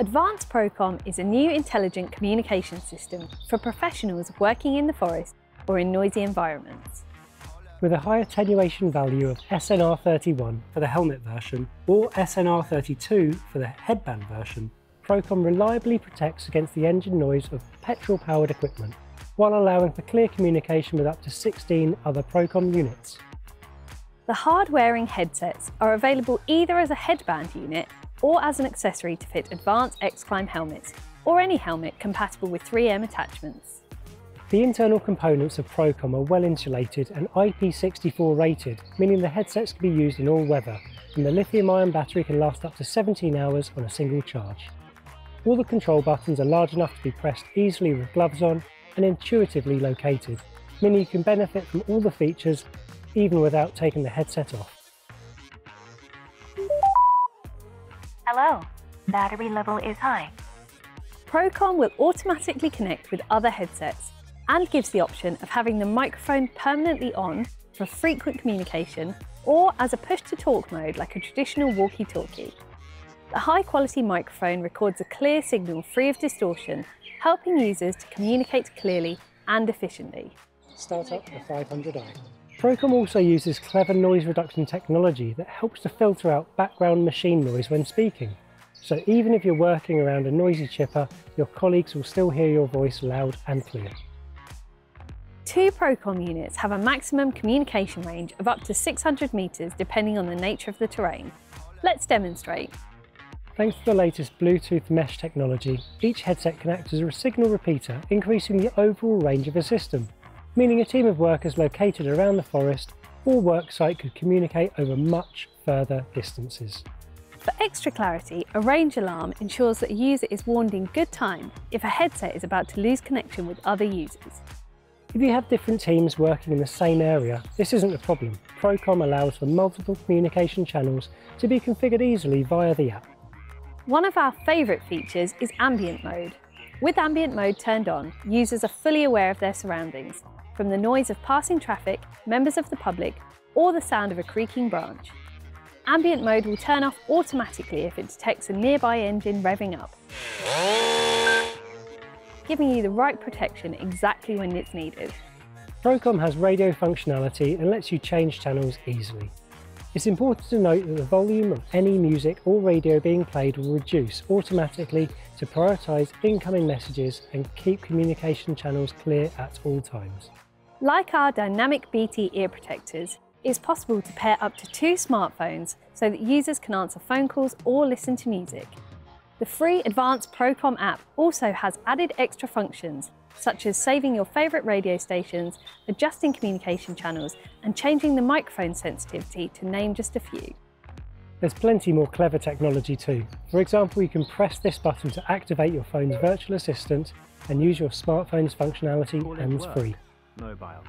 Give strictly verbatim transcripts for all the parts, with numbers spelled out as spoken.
ADVANCE ProCOM is a new intelligent communication system for professionals working in the forest or in noisy environments. With a high attenuation value of S N R thirty-one for the helmet version or S N R thirty-two for the headband version, ProCOM reliably protects against the engine noise of petrol-powered equipment, while allowing for clear communication with up to sixteen other ProCOM units. The hard-wearing headsets are available either as a headband unit or as an accessory to fit advanced X-climb helmets or any helmet compatible with three M attachments. The internal components of ProCOM are well insulated and I P sixty-four rated, meaning the headsets can be used in all weather, and the lithium-ion battery can last up to seventeen hours on a single charge. All the control buttons are large enough to be pressed easily with gloves on and intuitively located, meaning you can benefit from all the features even without taking the headset off. Hello, battery level is high. ProCOM will automatically connect with other headsets and gives the option of having the microphone permanently on for frequent communication or as a push-to-talk mode like a traditional walkie-talkie. The high-quality microphone records a clear signal free of distortion, helping users to communicate clearly and efficiently. Start up the five hundred i. ProCOM also uses clever noise reduction technology that helps to filter out background machine noise when speaking. So even if you're working around a noisy chipper, your colleagues will still hear your voice loud and clear. Two ProCOM units have a maximum communication range of up to six hundred metres depending on the nature of the terrain. Let's demonstrate. Thanks to the latest Bluetooth mesh technology, each headset can act as a signal repeater, increasing the overall range of a system, meaning a team of workers located around the forest or worksite could communicate over much further distances. For extra clarity, a range alarm ensures that a user is warned in good time if a headset is about to lose connection with other users. If you have different teams working in the same area, this isn't a problem. ProCOM allows for multiple communication channels to be configured easily via the app. One of our favourite features is ambient mode. With ambient mode turned on, users are fully aware of their surroundings, from the noise of passing traffic, members of the public, or the sound of a creaking branch. Ambient mode will turn off automatically if it detects a nearby engine revving up, giving you the right protection exactly when it's needed. ProCOM has radio functionality and lets you change channels easily. It's important to note that the volume of any music or radio being played will reduce automatically to prioritise incoming messages and keep communication channels clear at all times. Like our Dynamic B T Ear Protectors, it's possible to pair up to two smartphones so that users can answer phone calls or listen to music. The free ADVANCE ProCOM app also has added extra functions, such as saving your favourite radio stations, adjusting communication channels, and changing the microphone sensitivity, to name just a few. There's plenty more clever technology too. For example, you can press this button to activate your phone's virtual assistant and use your smartphone's functionality hands-free.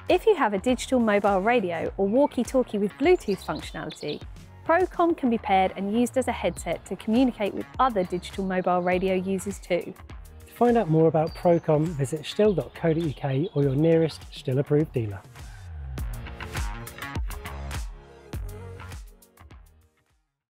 If you have a digital mobile radio or walkie-talkie with Bluetooth functionality, ProCOM can be paired and used as a headset to communicate with other digital mobile radio users too. To find out more about ProCOM, visit stihl dot co dot U K or your nearest STIHL approved dealer.